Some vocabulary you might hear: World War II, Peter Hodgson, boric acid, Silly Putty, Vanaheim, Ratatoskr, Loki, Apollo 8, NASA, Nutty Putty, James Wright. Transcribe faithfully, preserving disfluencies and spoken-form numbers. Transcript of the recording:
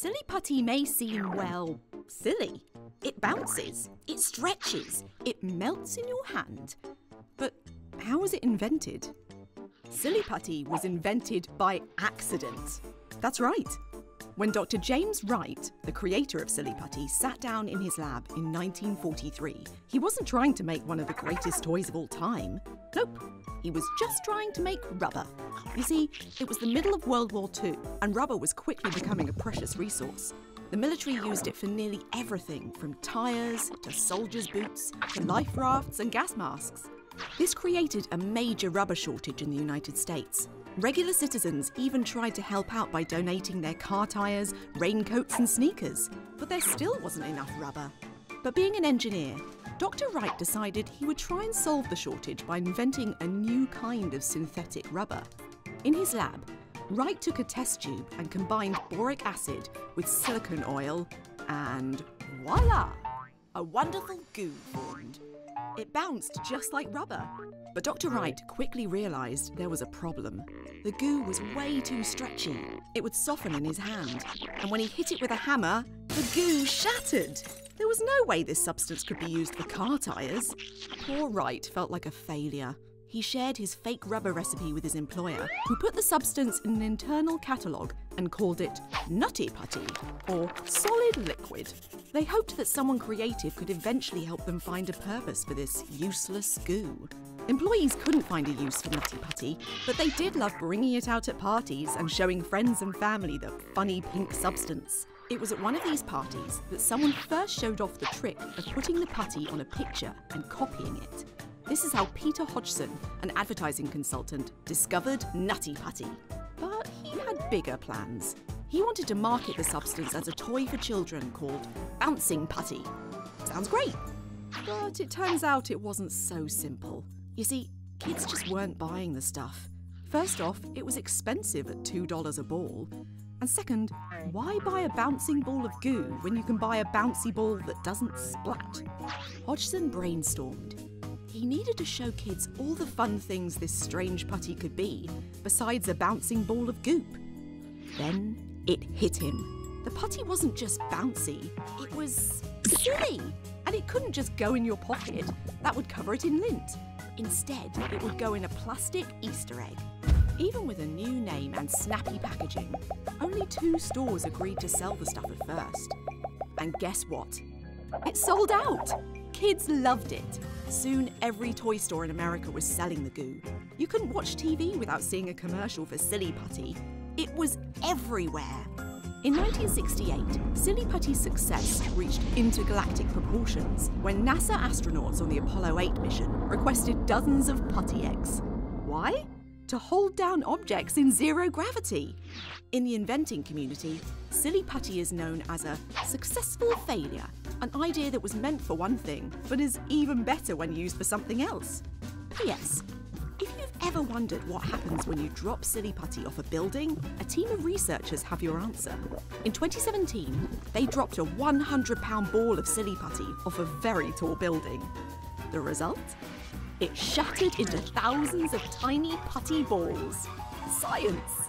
Silly Putty may seem, well, silly. It bounces, it stretches, it melts in your hand. But how was it invented? Silly Putty was invented by accident. That's right. When Doctor James Wright, the creator of Silly Putty, sat down in his lab in nineteen forty-three, he wasn't trying to make one of the greatest toys of all time. Nope, he was just trying to make rubber. You see, it was the middle of World War Two, and rubber was quickly becoming a precious resource. The military used it for nearly everything, from tyres to soldiers' boots to life rafts and gas masks. This created a major rubber shortage in the United States. Regular citizens even tried to help out by donating their car tyres, raincoats and sneakers, but there still wasn't enough rubber. But being an engineer, Doctor Wright decided he would try and solve the shortage by inventing a new kind of synthetic rubber. In his lab, Wright took a test tube and combined boric acid with silicone oil, and voila! A wonderful goo formed. It bounced just like rubber. But Doctor Wright quickly realised there was a problem. The goo was way too stretchy. It would soften in his hand. And when he hit it with a hammer, the goo shattered. There was no way this substance could be used for car tyres. Poor Wright felt like a failure. He shared his fake rubber recipe with his employer, who put the substance in an internal catalogue and called it Nutty Putty, or solid liquid. They hoped that someone creative could eventually help them find a purpose for this useless goo. Employees couldn't find a use for Nutty Putty, but they did love bringing it out at parties and showing friends and family the funny pink substance. It was at one of these parties that someone first showed off the trick of putting the putty on a picture and copying it. This is how Peter Hodgson, an advertising consultant, discovered Nutty Putty. But he had bigger plans. He wanted to market the substance as a toy for children called Bouncing Putty. Sounds great! But it turns out it wasn't so simple. You see, kids just weren't buying the stuff. First off, it was expensive at two dollars a ball. And second, why buy a bouncing ball of goo when you can buy a bouncy ball that doesn't splat? Hodgson brainstormed. He needed to show kids all the fun things this strange putty could be, besides a bouncing ball of goop. Then it hit him. The putty wasn't just bouncy, it was silly! And it couldn't just go in your pocket, that would cover it in lint. Instead, it would go in a plastic Easter egg. Even with a new name and snappy packaging, only two stores agreed to sell the stuff at first. And guess what? It sold out! Kids loved it. Soon, every toy store in America was selling the goo. You couldn't watch T V without seeing a commercial for Silly Putty. It was everywhere. In nineteen sixty-eight, Silly Putty's success reached intergalactic proportions when NASA astronauts on the Apollo eight mission requested dozens of putty eggs. Why? To hold down objects in zero gravity. In the inventing community, Silly Putty is known as a successful failure, an idea that was meant for one thing, but is even better when used for something else. P S. If you've ever wondered what happens when you drop Silly Putty off a building, a team of researchers have your answer. In twenty seventeen, they dropped a one hundred pound ball of Silly Putty off a very tall building. The result? It shattered into thousands of tiny putty balls. Science!